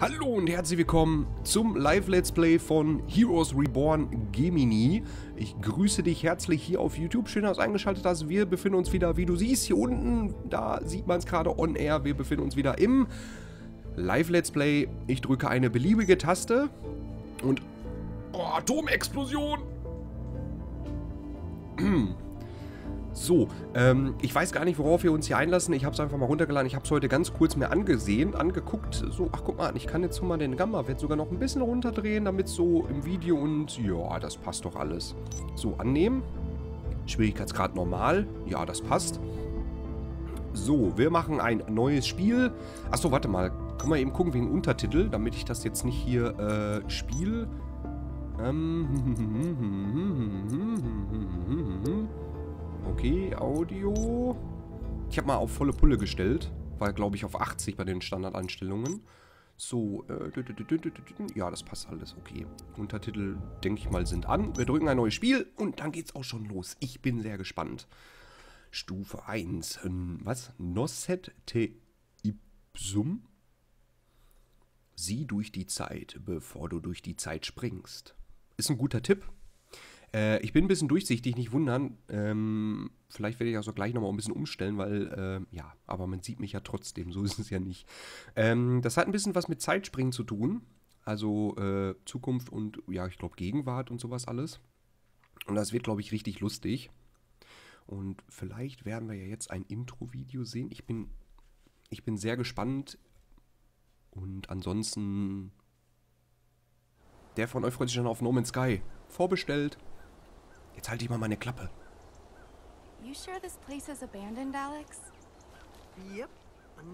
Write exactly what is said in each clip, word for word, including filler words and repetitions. Hallo und herzlich willkommen zum Live-Let's Play von Heroes Reborn Gemini. Ich grüße dich herzlich hier auf YouTube. Schön, dass du eingeschaltet hast. Wir befinden uns wieder, wie du siehst, hier unten. Da sieht man es gerade on air. Wir befinden uns wieder im Live-Let's Play. Ich drücke eine beliebige Taste und... Oh, Atomexplosion! So, ähm, ich weiß gar nicht, worauf wir uns hier einlassen. Ich habe es einfach mal runtergeladen. Ich habe es heute ganz kurz mir angesehen, angeguckt. So, ach guck mal, ich kann jetzt mal den Gamma-Wert sogar noch ein bisschen runterdrehen, damit so im Video und... Ja, das passt doch alles. So, annehmen. Schwierigkeitsgrad normal. Ja, das passt. So, wir machen ein neues Spiel. Achso, warte mal. Können wir eben gucken wegen Untertitel, damit ich das jetzt nicht hier äh, spiele. Ähm... Okay, Audio. Ich habe mal auf volle Pulle gestellt. War, glaube ich, auf achtzig bei den Standardeinstellungen. So, äh, ja, das passt alles, okay. Untertitel, denke ich mal, sind an. Wir drücken ein neues Spiel und dann geht's auch schon los. Ich bin sehr gespannt. Stufe eins. Was? Nosce te ipsum? Sieh durch die Zeit, bevor du durch die Zeit springst. Ist ein guter Tipp. Äh, ich bin ein bisschen durchsichtig, nicht wundern. Ähm, vielleicht werde ich auch so gleich nochmal ein bisschen umstellen, weil, äh, ja, aber man sieht mich ja trotzdem, so ist es ja nicht. Ähm, das hat ein bisschen was mit Zeitspringen zu tun, also äh, Zukunft und, ja, ich glaube Gegenwart und sowas alles. Und das wird, glaube ich, richtig lustig. Und vielleicht werden wir ja jetzt ein Intro-Video sehen. Ich bin, ich bin sehr gespannt und ansonsten, der von euch freut sich schon auf No Man's Sky. Vorbestellt. Jetzt halte ich mal meine Klappe. You sure this place is abandoned, Alex? Yep,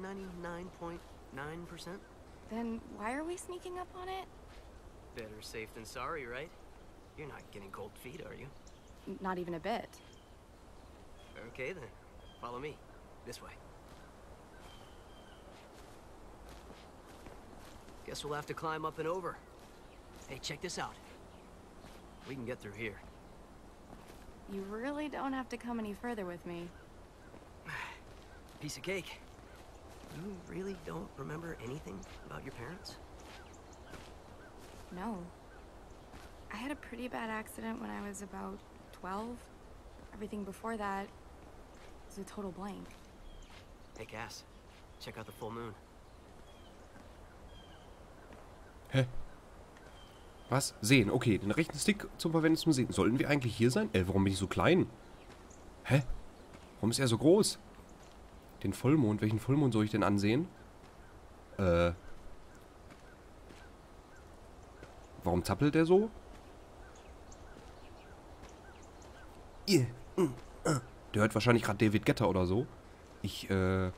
ninety-nine point nine percent. Then why are we sneaking up on it? Better safe than sorry, right? You're not getting cold feet, are you? Not even a bit. Okay then, follow me. This way. Guess we'll have to climb up and over. Hey, check this out. We can get through here. You really don't have to come any further with me. Piece of cake. You really don't remember anything about your parents? No. I had a pretty bad accident when I was about twelve. Everything before that was a total blank. Hey, Cass. Check out the full moon. Hä? Was? Sehen. Okay, den rechten Stick zum Verwenden zum Sehen. Sollten wir eigentlich hier sein? Äh, warum bin ich so klein? Hä? Warum ist er so groß? Den Vollmond. Welchen Vollmond soll ich denn ansehen? Äh. Warum zappelt der so? Der hört wahrscheinlich gerade David Guetta oder so. Ich, äh.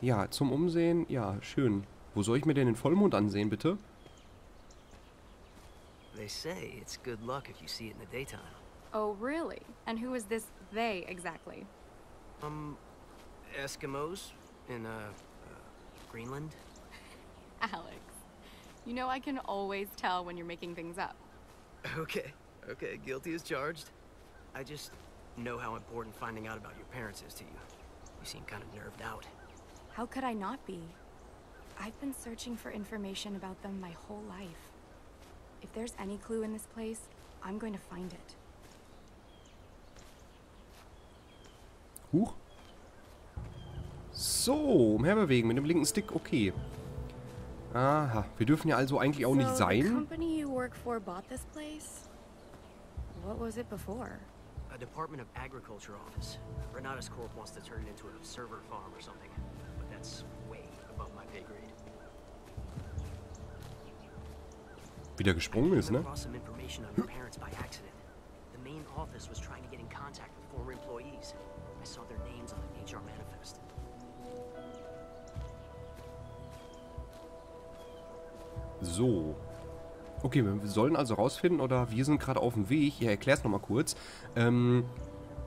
Ja, zum Umsehen. Ja, schön. Wo soll ich mir denn den Vollmond ansehen, bitte? They say it's good luck if you see it in the daytime. Oh, really? And who is this they exactly? Um, Eskimos in, uh, uh Greenland. Alex, you know I can always tell when you're making things up. Okay, okay, guilty as charged. I just know how important finding out about your parents is to you. You seem kind of nerved out. How could I not be? I've been searching for information about them my whole life. If there's any clue in this place, I'm going to find it. Huch. So, umherbewegen mit dem linken Stick, okay. Aha, wir dürfen ja also eigentlich auch so nicht sein. The company you work for bought this place? What was it before? A Department of Agriculture office. Renautas Corp wants to turn it into an observer farm or something. But that's way above my pay grade. Wieder gesprungen ist, ne? So. Okay, wir sollen also rausfinden, oder wir sind gerade auf dem Weg. Ja, erklär's nochmal kurz. Ähm,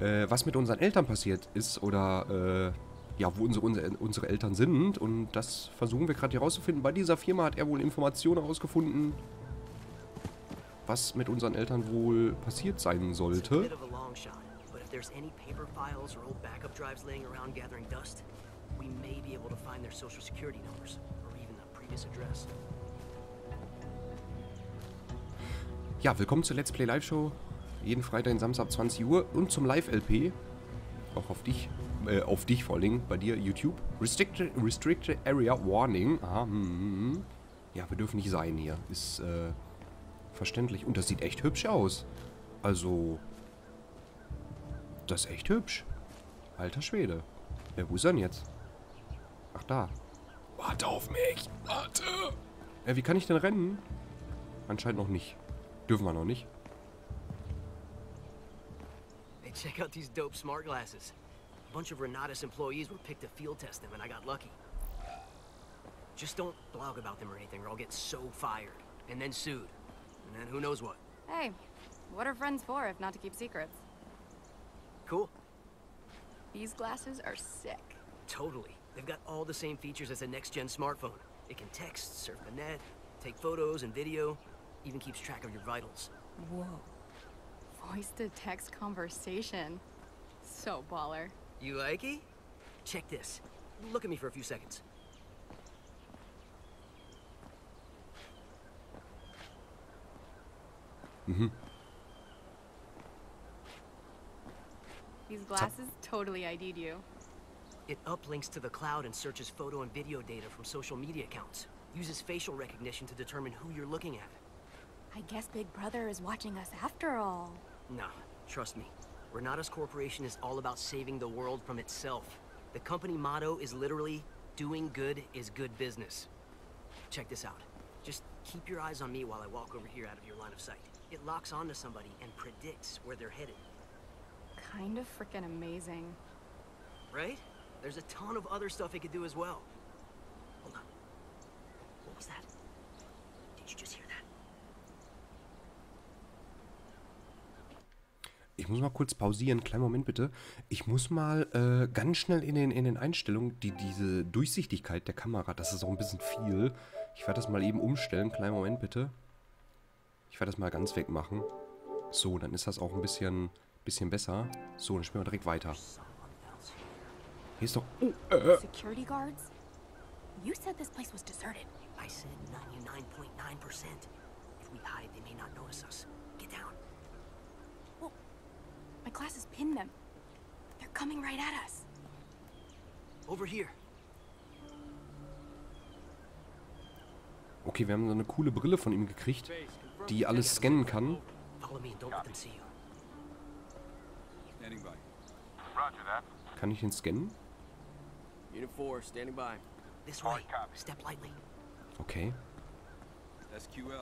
äh, was mit unseren Eltern passiert ist, oder, äh... ja, wo unsere, unsere, unsere Eltern sind. Und das versuchen wir gerade herauszufinden. Bei dieser Firma hat er wohl Informationen herausgefunden, was mit unseren Eltern wohl passiert sein sollte. Ja, willkommen zur Let's Play Live Show. Jeden Freitag und Samstag zwanzig Uhr und zum Live-L P. Auch auf dich, äh, auf dich vor allem, bei dir YouTube. Restricted, Restricted Area Warning. Aha, hm, hm. Ja, wir dürfen nicht sein hier. Ist äh, verständlich. Und das sieht echt hübsch aus. Also, das ist echt hübsch. Alter Schwede. Wer wo ist denn jetzt? Ach, da. Warte auf mich. Warte. Äh, wie kann ich denn rennen? Anscheinend noch nicht. Dürfen wir noch nicht. Hey, check out these dope smart glasses. A bunch of Renautas employees were picked to field test them and I got lucky. Just don't blog about them or anything or I'll get so fired. And then sued. And then who knows what. Hey, what are friends for if not to keep secrets? Cool. These glasses are sick. Totally. They've got all the same features as a next-gen smartphone. It can text, surf the net, take photos and video, even keeps track of your vitals. Whoa. Voice-to-text conversation. So baller. You likey? Check this. Look at me for a few seconds. Mm-hmm. These glasses totally I D'd you. It uplinks to the cloud and searches photo and video data from social media accounts. Uses facial recognition to determine who you're looking at. I guess Big Brother is watching us after all. Nah, trust me. Renautas Corporation is all about saving the world from itself. The company motto is literally, doing good is good business. Check this out. Just keep your eyes on me while I walk over here out of your line of sight. It locks onto somebody and predicts where they're headed. Kind of freaking amazing. Right? There's a ton of other stuff it could do as well. Hold on. What was that? Did you just hear that? Ich muss mal kurz pausieren, kleinen Moment bitte. Ich muss mal äh, ganz schnell in den, in den Einstellungen, die, diese Durchsichtigkeit der Kamera, das ist auch ein bisschen viel. Ich werde das mal eben umstellen, kleinen Moment bitte. Ich werde das mal ganz wegmachen. So, dann ist das auch ein bisschen, bisschen besser. So, dann spielen wir direkt weiter. Hier ist doch... Oh, äh. Security Guards? You said this place was deserted. I said ninety-nine point nine percent. If we hide, they may not notice us. Get down. My glasses pinned them. They're coming right at us. Over here. Okay, wir haben so eine coole Brille von ihm gekriegt, die alles scannen kann. Kann ich den scannen? Okay.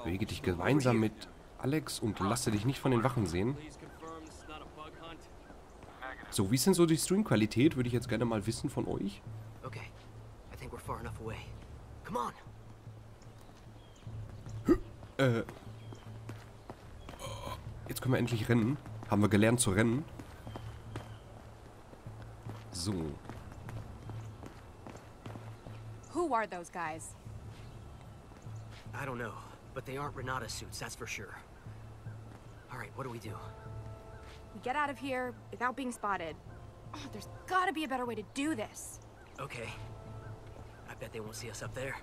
Bewege dich gemeinsam mit Alex und lasse dich nicht von den Wachen sehen. So, wie ist denn so die Streamqualität? Würde ich jetzt gerne mal wissen von euch. Okay. I think we're far enough away. Come on. Äh. Jetzt können wir endlich rennen. Haben wir gelernt zu rennen. So. Who are those guys? I don't know, but they aren't Renautas suits, that's for sure. All right, what do we do? We get out of here without being spotted. Oh, there's gotta be a better way to do this. Okay. I bet they won't see us up there.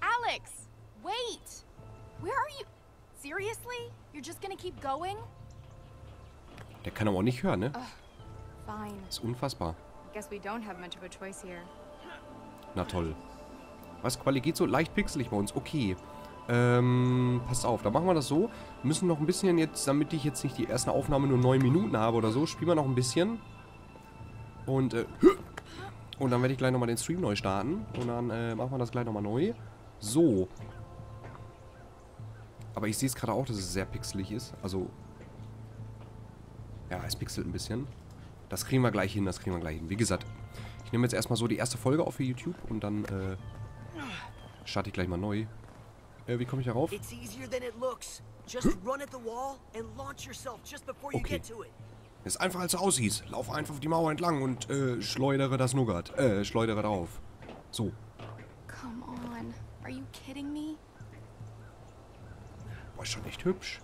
Alex! Wait! Where are you? Seriously? You're just gonna keep going? Der kann aber auch nicht hören, ne? Ugh, fine. Ist unfassbar. I guess we don't have much of a choice here. Na toll. Was, Quali geht so leicht pixelig bei uns? Okay. Ähm, passt auf, da machen wir das so. Müssen noch ein bisschen jetzt, damit ich jetzt nicht die erste Aufnahme nur neun Minuten habe oder so, spielen wir noch ein bisschen. Und, äh, und dann werde ich gleich nochmal den Stream neu starten. Und dann, äh, machen wir das gleich nochmal neu. So. Aber ich sehe es gerade auch, dass es sehr pixelig ist. Also, ja, es pixelt ein bisschen. Das kriegen wir gleich hin, das kriegen wir gleich hin. Wie gesagt, ich nehme jetzt erstmal so die erste Folge auf für YouTube und dann, äh, starte ich gleich mal neu. Äh, wie komme ich darauf? Okay. Ist einfach als es aussieht. Lauf einfach auf die Mauer entlang und äh, schleudere das Nougat. Äh, schleudere drauf. So. Come on. Are you kidding me? Boah, ist schon echt hübsch.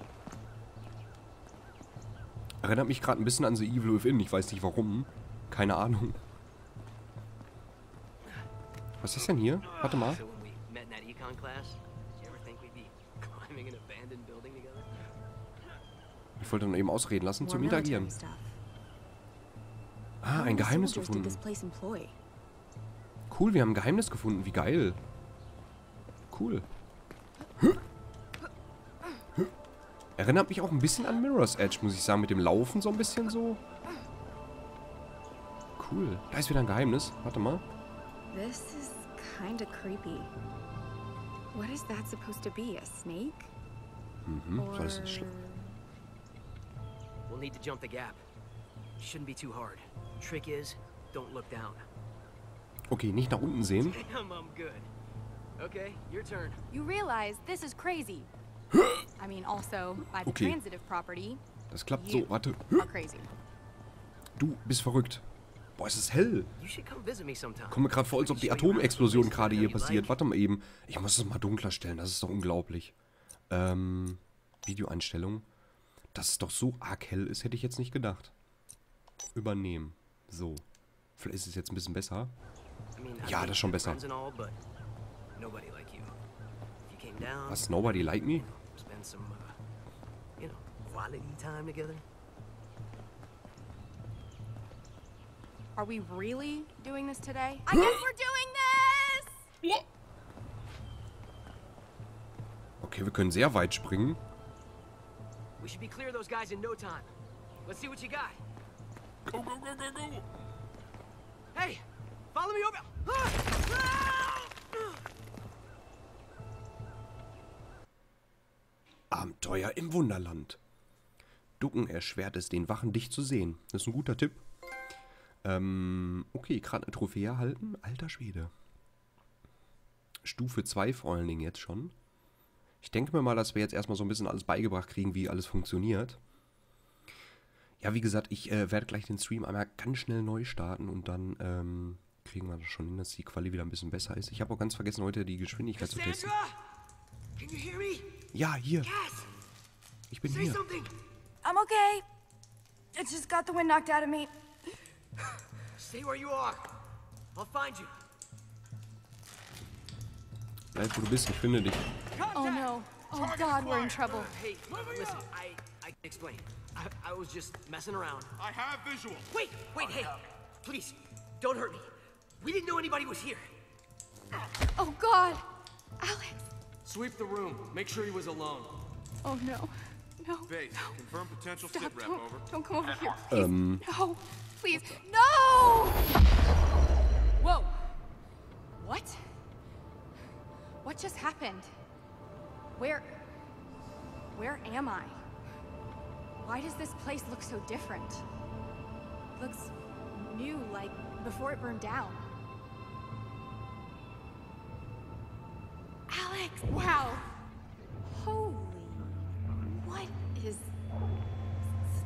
Erinnert mich gerade ein bisschen an The Evil Within. Ich weiß nicht warum. Keine Ahnung. Was ist denn hier? Warte mal. Ich wollte ihn eben ausreden lassen zum Interagieren. Ah, ein Geheimnis gefunden. Cool, wir haben ein Geheimnis gefunden. Wie geil. Cool. Erinnert mich auch ein bisschen an Mirror's Edge, muss ich sagen. Mit dem Laufen so ein bisschen so. Cool. Da ist wieder ein Geheimnis. Warte mal. This is kind of creepy. What is that supposed to be? A snake? Mhm. Or... Das ist schlimm. We'll need to jump the gap. Shouldn't be too hard. Trick is, don't look down. Okay, nicht nach unten sehen. Damn, I'm good. Okay, your turn. You realize this is crazy. I mean, also by the transitive property. Das klappt so. Warte. Du bist verrückt. Boah, es ist hell. Ich komme gerade vor, als ob die Atomexplosion gerade hier passiert. Warte mal eben. Ich muss es mal dunkler stellen. Das ist doch unglaublich. Ähm, Videoeinstellung. Dass es doch so arg hell ist, hätte ich jetzt nicht gedacht. Übernehmen. So. Vielleicht ist es jetzt ein bisschen besser. Ja, das ist schon besser. Was? Nobody like me? Are we really doing this today? I guess we're doing this! Okay, wir können sehr weit springen. We should be clear of those guys in no time. Let's see what you got. Go, go, go, go, go. Hey, follow me over. Ah! Ah! Abenteuer im Wunderland. Ducken erschwert es, den Wachen dich zu sehen. Das ist ein guter Tipp. Ähm, okay, gerade eine Trophäe erhalten. Alter Schwede. Stufe zwei vor allen Dingen jetzt schon. Ich denke mir mal, dass wir jetzt erstmal so ein bisschen alles beigebracht kriegen, wie alles funktioniert. Ja, wie gesagt, ich äh, werde gleich den Stream einmal ganz schnell neu starten und dann ähm, kriegen wir das schon hin, dass die Quali wieder ein bisschen besser ist. Ich habe auch ganz vergessen, heute die Geschwindigkeit Cassandra, zu testen. Can you hear me? Ja, hier. Cass, ich bin hier. Something. I'm okay. It just got the wind knocked out of me. Stay where you are. I'll find you. Bleib, wo du bist, ich finde dich. Oh no. Oh God, we're in trouble. Hey, listen, I, I can explain. I, I was just messing around. I have visual. Wait, wait, hey. Please, don't hurt me. We didn't know anybody was here. Oh God. Alex. Sweep the room. Make sure he was alone. Oh no. No. Base, no. Confirm potential sit rep, over. Don't come over here. Please. Um. No. Please. No! Whoa. What? What just happened? Where... Where am I? Why does this place look so different? It looks new, like before it burned down. Alex! Wow! Holy... What is...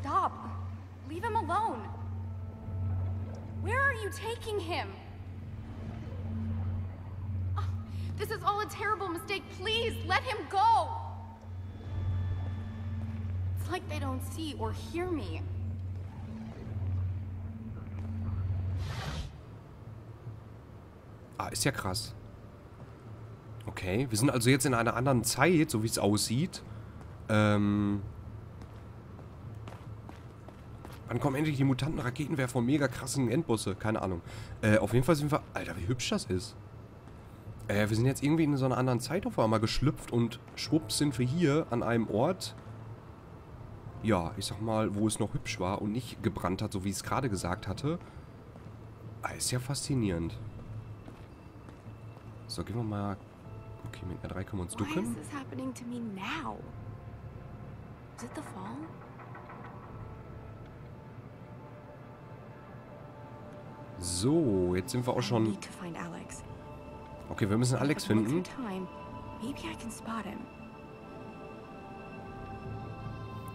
Stop! Leave him alone! Where are you taking him? This is all a terrible mistake. Please, let him go! It's like they don't see or hear me. Ah, ist ja krass. Okay, wir sind also jetzt in einer anderen Zeit, so wie es aussieht. Ähm... Wann kommen endlich die mutanten Raketenwerfer und mega krassen Endbosse? Keine Ahnung. Äh, auf jeden Fall sind wir... Alter, wie hübsch das ist. Äh, wir sind jetzt irgendwie in so einer anderen Zeit auf einmal geschlüpft und schwupps sind wir hier an einem Ort, ja, ich sag mal, wo es noch hübsch war und nicht gebrannt hat, so wie ich es gerade gesagt hatte. Ah, ist ja faszinierend. So, gehen wir mal... Okay, mit R drei können wir uns ducken. So, jetzt sind wir auch schon... Okay, wir müssen Alex finden.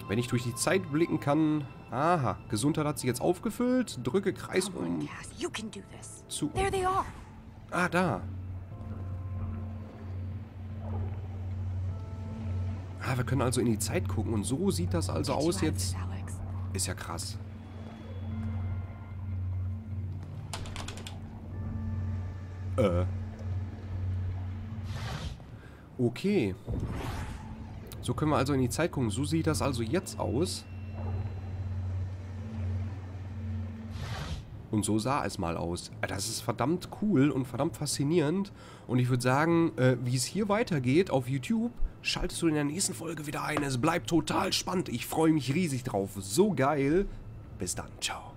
Wenn ich durch die Zeit blicken kann... Aha, Gesundheit hat sich jetzt aufgefüllt. Drücke Kreis um... Zu... Ah, da. Ah, wir können also in die Zeit gucken. Und so sieht das also aus jetzt. Ist ja krass. Äh... Okay. So können wir also in die Zeit gucken. So sieht das also jetzt aus. Und so sah es mal aus. Das ist verdammt cool und verdammt faszinierend. Und ich würde sagen, äh, wie es hier weitergeht auf YouTube, schaltest du in der nächsten Folge wieder ein. Es bleibt total spannend. Ich freue mich riesig drauf. So geil. Bis dann. Ciao.